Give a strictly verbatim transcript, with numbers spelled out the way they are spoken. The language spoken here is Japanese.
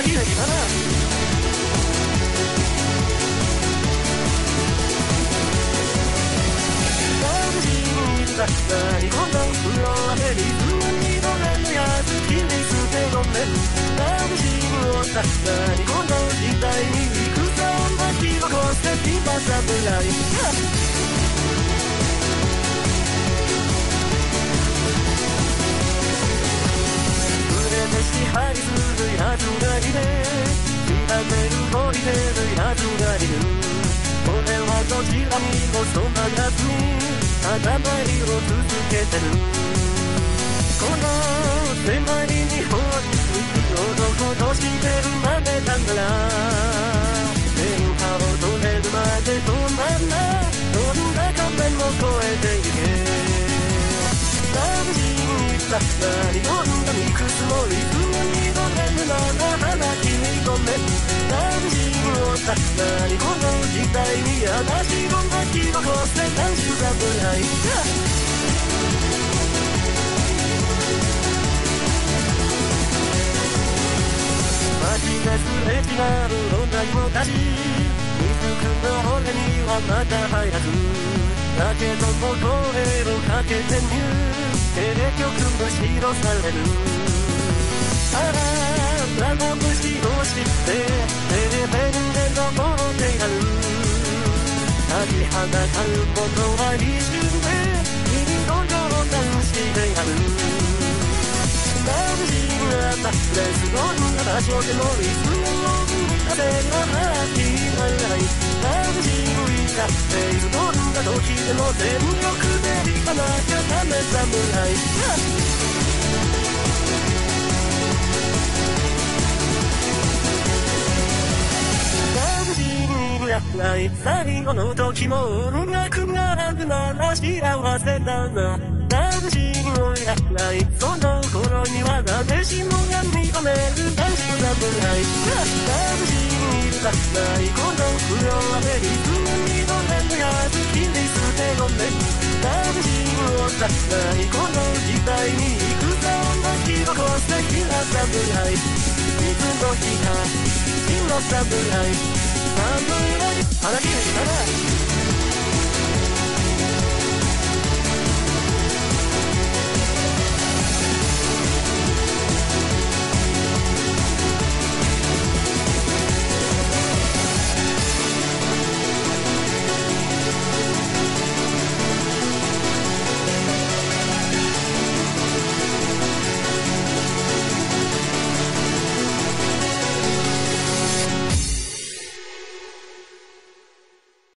何が今だ。何もなく風呂はヘリズムにドラムやつきに捨て込んでラブシーンをた何もなく時代に肉さんばきをこしてピンバサブライ触れて支配するやつがいて痛める森でるやつがいる俺はどちらにも染まらず塊を続けてるこの狭い日本に男として生まれたんだな天下を取れるまで止まんなどんな壁も越えていけラブシーンにさ何もんだミクスもリズムにごめんな花きにごめんラブシーンをさ何もんだ時代に私ごめん「君はこうして何週間ぶりだい」「街ですれ違う女にもたち」「水くの俺にはまた早く」「だけども声をかけてみる」「テレ局むしろされる」「あらあらのむしろ知って」「テレベルで登ってやる」立ちはだかることは一瞬で君の情を断してやるラブシーンが達成するんな場所でもいつも風がはきまないラブシーンに達成するんな時でも全力で行かなきゃダメ侍ラブシーン最後の時も音楽がなくなら幸せだなラブシーンをやないその頃には誰しもが認める男子の侍ラブシーンにさないこの不良はメリズムにどれもやつきに捨てごめんラブシーンをさないこの時代に行くぞ泣き起こしてきな侍水の日が真の侍「あんまりあらきれいだな」